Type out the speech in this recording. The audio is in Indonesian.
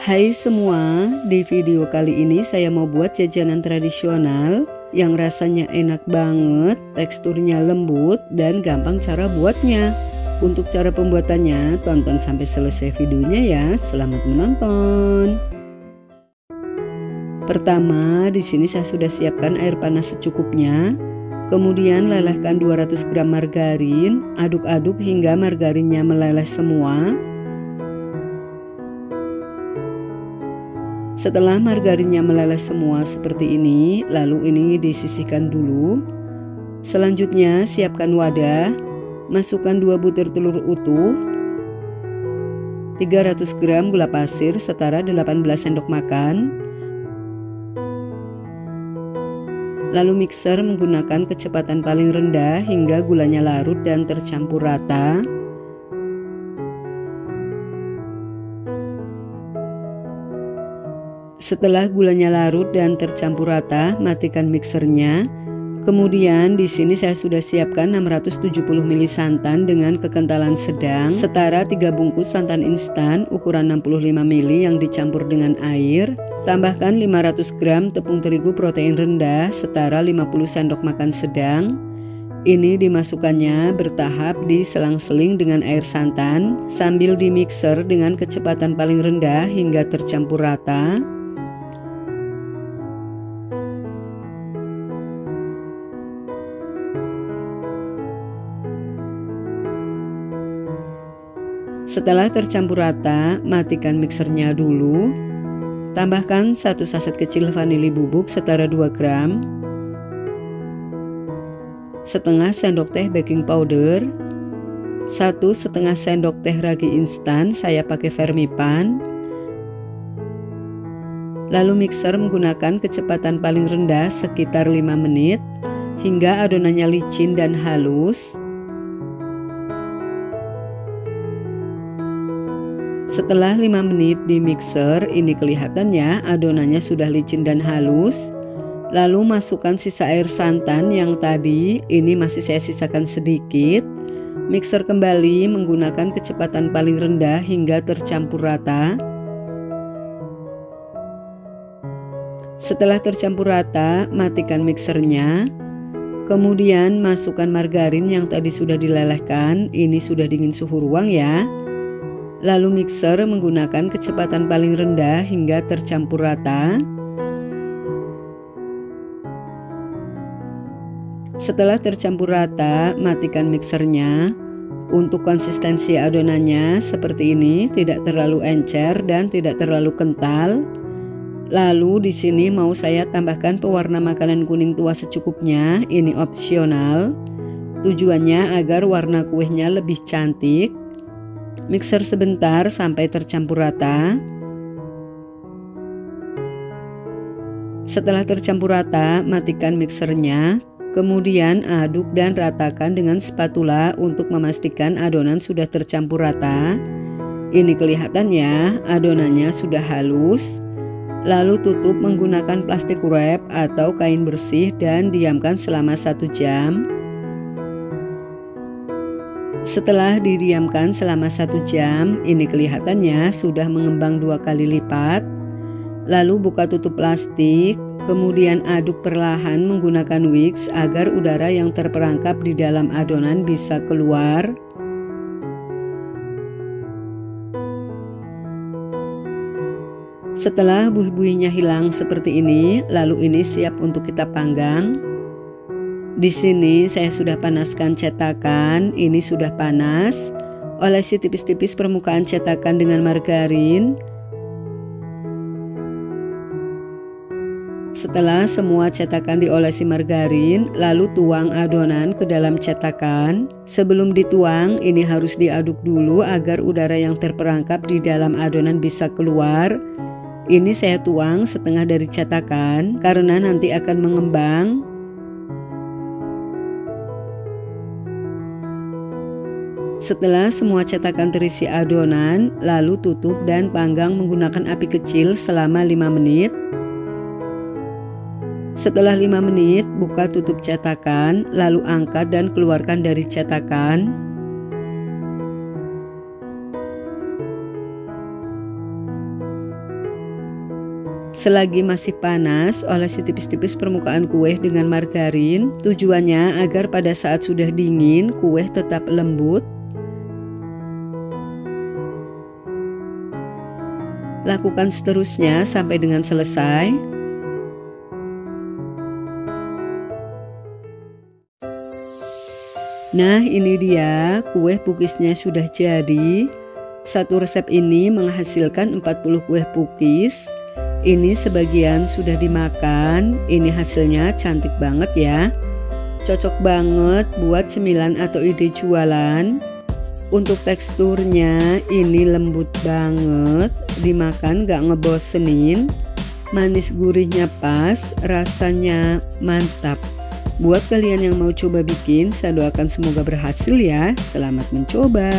Hai semua, di video kali ini saya mau buat jajanan tradisional yang rasanya enak banget, teksturnya lembut dan gampang cara buatnya. Untuk cara pembuatannya, tonton sampai selesai videonya ya. Selamat menonton. Pertama, di sini saya sudah siapkan air panas secukupnya. Kemudian lelehkan 200 gram margarin, aduk-aduk hingga margarinnya meleleh semua. Setelah margarinnya meleleh semua seperti ini, lalu ini disisihkan dulu. Selanjutnya siapkan wadah, masukkan 2 butir telur utuh, 300 gram gula pasir setara 18 sendok makan. Lalu mixer menggunakan kecepatan paling rendah hingga gulanya larut dan tercampur rata. Setelah gulanya larut dan tercampur rata, matikan mixernya. Kemudian di sini saya sudah siapkan 670 ml santan dengan kekentalan sedang, setara 3 bungkus santan instan ukuran 65 ml yang dicampur dengan air. Tambahkan 500 gram tepung terigu protein rendah setara 50 sendok makan sedang. Ini dimasukkannya bertahap di selang-seling dengan air santan sambil dimixer dengan kecepatan paling rendah hingga tercampur rata. Setelah tercampur rata, matikan mixernya dulu. Tambahkan 1 saset kecil vanili bubuk setara 2 gram, setengah sendok teh baking powder, 1/2 sendok teh ragi instan, saya pakai Fermipan. Lalu mixer menggunakan kecepatan paling rendah sekitar 5 menit hingga adonannya licin dan halus. Setelah 5 menit di mixer, ini kelihatannya adonannya sudah licin dan halus. Lalu masukkan sisa air santan yang tadi, ini masih saya sisakan sedikit. Mixer kembali menggunakan kecepatan paling rendah hingga tercampur rata. Setelah tercampur rata, matikan mixernya. Kemudian masukkan margarin yang tadi sudah dilelehkan, ini sudah dingin suhu ruang ya. Lalu mixer menggunakan kecepatan paling rendah hingga tercampur rata. Setelah tercampur rata, matikan mixernya. Untuk konsistensi adonannya seperti ini, tidak terlalu encer dan tidak terlalu kental. Lalu di sini mau saya tambahkan pewarna makanan kuning tua secukupnya, ini opsional. Tujuannya agar warna kuenya lebih cantik. Mixer sebentar sampai tercampur rata. Setelah tercampur rata, matikan mixernya. Kemudian aduk dan ratakan dengan spatula untuk memastikan adonan sudah tercampur rata. Ini kelihatannya adonannya sudah halus. Lalu tutup menggunakan plastik wrap atau kain bersih dan diamkan selama 1 jam. Setelah didiamkan selama 1 jam, ini kelihatannya sudah mengembang 2 kali lipat. Lalu buka tutup plastik, kemudian aduk perlahan menggunakan whisk agar udara yang terperangkap di dalam adonan bisa keluar. Setelah buih-buihnya hilang seperti ini, lalu ini siap untuk kita panggang. Di sini saya sudah panaskan cetakan, ini sudah panas. Olesi tipis-tipis permukaan cetakan dengan margarin. Setelah semua cetakan diolesi margarin, lalu tuang adonan ke dalam cetakan. Sebelum dituang, ini harus diaduk dulu agar udara yang terperangkap di dalam adonan bisa keluar. Ini saya tuang setengah dari cetakan karena nanti akan mengembang. Setelah semua cetakan terisi adonan, lalu tutup dan panggang menggunakan api kecil selama 5 menit. Setelah 5 menit, buka tutup cetakan, lalu angkat dan keluarkan dari cetakan. Selagi masih panas, olesi tipis-tipis permukaan kue dengan margarin. Tujuannya agar pada saat sudah dingin, kue tetap lembut. Lakukan seterusnya sampai dengan selesai. Nah, ini dia kue pukisnya sudah jadi. Satu resep ini menghasilkan 40 kue pukis. Ini sebagian sudah dimakan. Ini hasilnya cantik banget ya. Cocok banget buat cemilan atau ide jualan. Untuk teksturnya ini lembut banget. Dimakan gak ngebosenin. Manis gurihnya pas. Rasanya mantap. Buat kalian yang mau coba bikin, saya doakan semoga berhasil ya. Selamat mencoba.